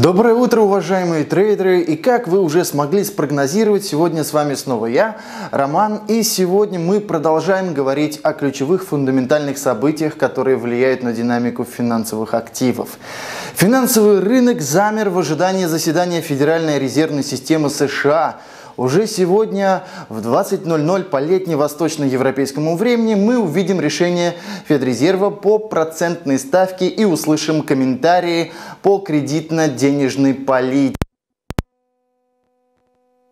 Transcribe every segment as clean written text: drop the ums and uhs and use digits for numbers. Доброе утро, уважаемые трейдеры! И как вы уже смогли спрогнозировать, сегодня с вами снова я, Роман, и сегодня мы продолжаем говорить о ключевых фундаментальных событиях, которые влияют на динамику финансовых активов. Финансовый рынок замер в ожидании заседания Федеральной резервной системы США. Уже сегодня в 20:00 по летневосточноевропейскому времени мы увидим решение Федрезерва по процентной ставке и услышим комментарии по кредитно-денежной политике.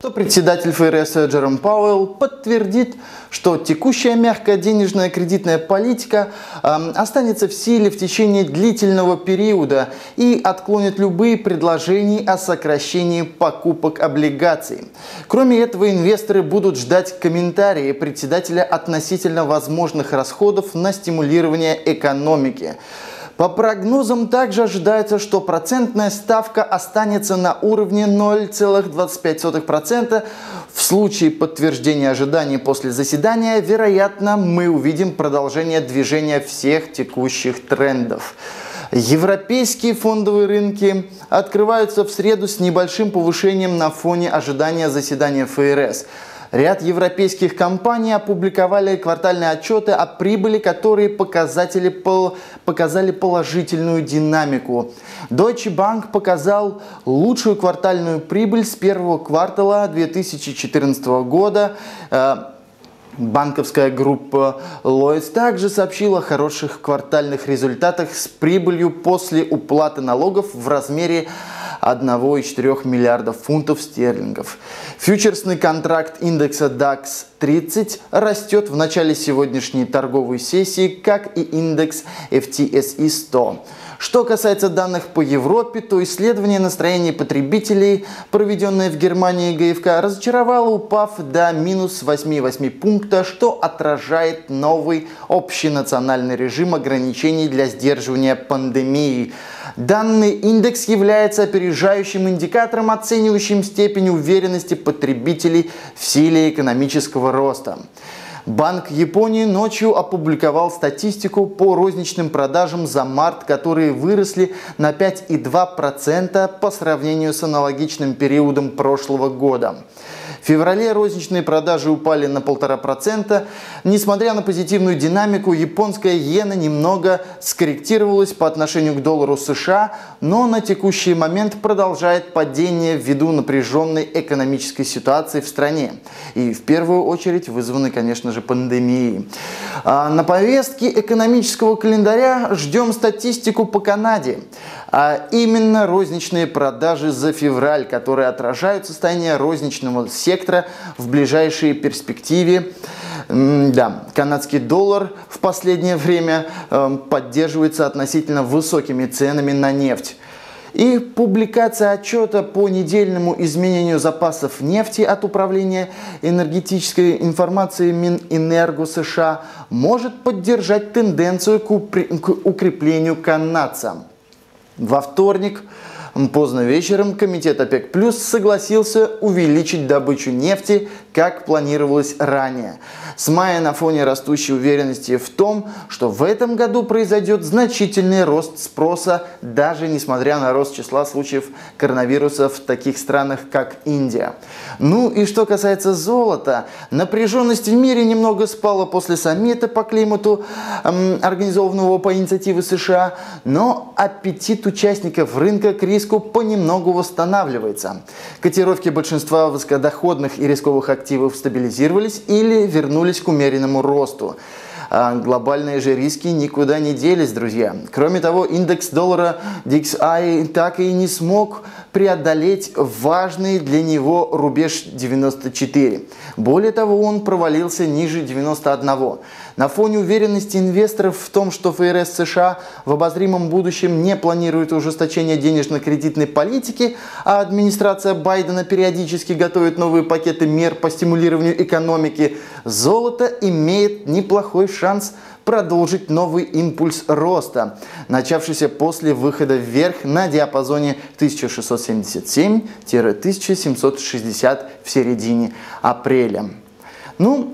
То председатель ФРС Джером Пауэлл подтвердит, что текущая мягкая денежная кредитная политика останется в силе в течение длительного периода и отклонит любые предложения о сокращении покупок облигаций. Кроме этого, инвесторы будут ждать комментарии председателя относительно возможных расходов на стимулирование экономики. По прогнозам также ожидается, что процентная ставка останется на уровне 0,25%. В случае подтверждения ожиданий после заседания, вероятно, мы увидим продолжение движения всех текущих трендов. Европейские фондовые рынки открываются в среду с небольшим повышением на фоне ожидания заседания ФРС. Ряд европейских компаний опубликовали квартальные отчеты о прибыли, которые показали положительную динамику. Deutsche Bank показал лучшую квартальную прибыль с первого квартала 2014 года. Банковская группа Lloyds также сообщила о хороших квартальных результатах с прибылью после уплаты налогов в размере 1,4 миллиардов фунтов стерлингов. Фьючерсный контракт индекса DAX 30 растет в начале сегодняшней торговой сессии, как и индекс FTSE 100. Что касается данных по Европе, то исследование настроений потребителей, проведенное в Германии ГФК, разочаровало, упав до минус 8,8 пункта, что отражает новый общенациональный режим ограничений для сдерживания пандемии. Данный индекс является опережающим индикатором, оценивающим степень уверенности потребителей в силе экономического роста. Банк Японии ночью опубликовал статистику по розничным продажам за март, которые выросли на 5,2% по сравнению с аналогичным периодом прошлого года. В феврале розничные продажи упали на 1,5%. Несмотря на позитивную динамику, японская иена немного скорректировалась по отношению к доллару США, но на текущий момент продолжает падение ввиду напряженной экономической ситуации в стране. И в первую очередь вызваны, конечно же, пандемией. На повестке экономического календаря ждем статистику по Канаде, а именно розничные продажи за февраль, которые отражают состояние розничного сектора в ближайшей перспективе. Да, канадский доллар в последнее время поддерживается относительно высокими ценами на нефть. И публикация отчета по недельному изменению запасов нефти от Управления энергетической информации Минэнерго США может поддержать тенденцию к укреплению канадца. Во вторник поздно вечером комитет ОПЕК-плюс согласился увеличить добычу нефти, как планировалось ранее. С мая на фоне растущей уверенности в том, что в этом году произойдет значительный рост спроса, даже несмотря на рост числа случаев коронавируса в таких странах, как Индия. Ну и что касается золота, напряженность в мире немного спала после саммита по климату, организованного по инициативе США, но аппетит участников рынка к риску понемногу восстанавливается. Котировки большинства высокодоходных и рисковых активов стабилизировались или вернулись к умеренному росту. Глобальные же риски никуда не делись, друзья. Кроме того, индекс доллара DXY так и не смог преодолеть важный для него рубеж 94. Более того, он провалился ниже 91. На фоне уверенности инвесторов в том, что ФРС США в обозримом будущем не планирует ужесточение денежно-кредитной политики, а администрация Байдена периодически готовит новые пакеты мер по стимулированию экономики, золото имеет неплохой шанс продолжить новый импульс роста, начавшийся после выхода вверх на диапазоне 1677-1760 в середине апреля. Ну,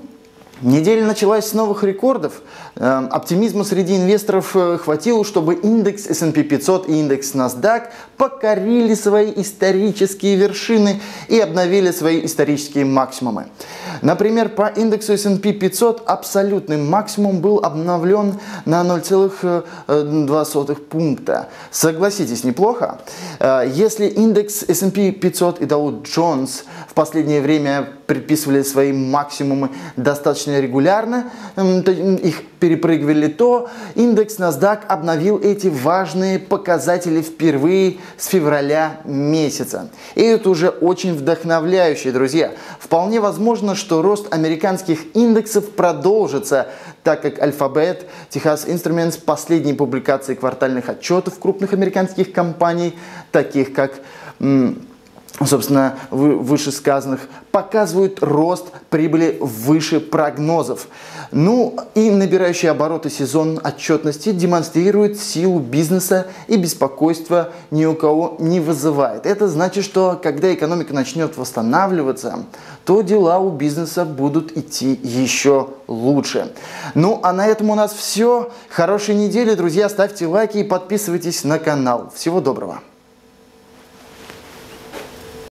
Неделя началась с новых рекордов. Оптимизма среди инвесторов хватило, чтобы индекс S&P 500 и индекс NASDAQ покорили свои исторические вершины и обновили свои исторические максимумы. Например, по индексу S&P 500 абсолютный максимум был обновлен на 0,2 пункта. Согласитесь, неплохо. Если индекс S&P 500 и Dow Jones в последнее время предписывали свои максимумы достаточно регулярно, их перепрыгивали, то индекс NASDAQ обновил эти важные показатели впервые с февраля месяца. И это уже очень вдохновляюще, друзья. Вполне возможно, что рост американских индексов продолжится, так как Alphabet, Texas Instruments, последние публикации квартальных отчетов крупных американских компаний, таких как собственно, вышесказанных, показывают рост прибыли выше прогнозов. Ну и набирающий обороты сезон отчетности демонстрирует силу бизнеса и беспокойства ни у кого не вызывает. Это значит, что когда экономика начнет восстанавливаться, то дела у бизнеса будут идти еще лучше. Ну а на этом у нас все. Хорошей недели, друзья. Ставьте лайки и подписывайтесь на канал. Всего доброго.